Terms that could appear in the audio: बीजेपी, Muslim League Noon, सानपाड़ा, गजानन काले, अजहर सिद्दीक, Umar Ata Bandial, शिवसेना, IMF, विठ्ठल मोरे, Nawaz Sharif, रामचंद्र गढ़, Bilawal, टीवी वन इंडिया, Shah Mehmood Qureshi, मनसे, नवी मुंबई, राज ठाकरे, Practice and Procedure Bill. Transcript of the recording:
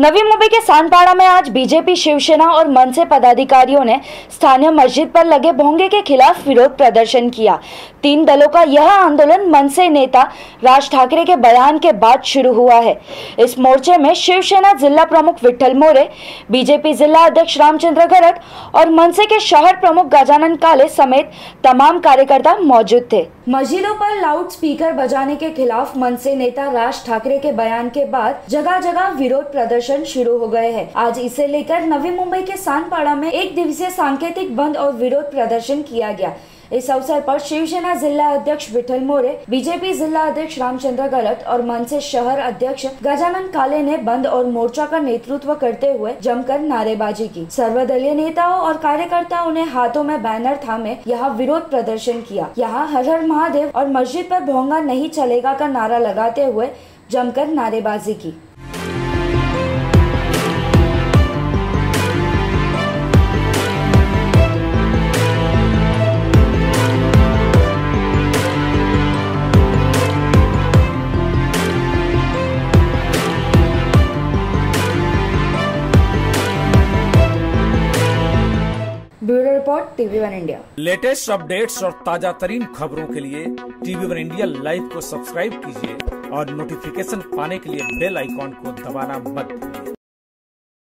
नवी मुंबई के सानपाड़ा में आज बीजेपी, शिवसेना और मनसे पदाधिकारियों ने स्थानीय मस्जिद पर लगे भोंगे के खिलाफ विरोध प्रदर्शन किया। तीन दलों का यह आंदोलन मनसे नेता राज ठाकरे के बयान के बाद शुरू हुआ है। इस मोर्चे में शिवसेना जिला प्रमुख विठ्ठल मोरे, बीजेपी जिला अध्यक्ष रामचंद्र गढ़ और मनसे के शहर प्रमुख गजानन काले समेत तमाम कार्यकर्ता मौजूद थे। मस्जिदों पर लाउड स्पीकर बजाने के खिलाफ मनसे नेता राज ठाकरे के बयान के बाद जगह जगह विरोध प्रदर्शन शुरू हो गए हैं। आज इसे लेकर नवी मुंबई के सानपाड़ा में एक दिवसीय सांकेतिक बंद और विरोध प्रदर्शन किया गया। इस अवसर पर शिवसेना जिला अध्यक्ष विठ्ठल मोरे, बीजेपी जिला अध्यक्ष रामचंद्र गढ़ और मनसे शहर अध्यक्ष गजानन काले ने बंद और मोर्चा का नेतृत्व करते हुए जमकर नारेबाजी की। सर्वदलीय नेताओं और कार्यकर्ताओं ने हाथों में बैनर थामे यहाँ विरोध प्रदर्शन किया। यहाँ हर हर महादेव और मस्जिद पर भोंगा नहीं चलेगा का नारा लगाते हुए जमकर नारेबाजी की। Bureau report, टीवी वन इंडिया। Latest updates और ताजा तरीन खबरों के लिए टीवी वन इंडिया लाइव को सब्सक्राइब कीजिए और नोटिफिकेशन पाने के लिए बेल आइकॉन को दबाना मत भूलिए।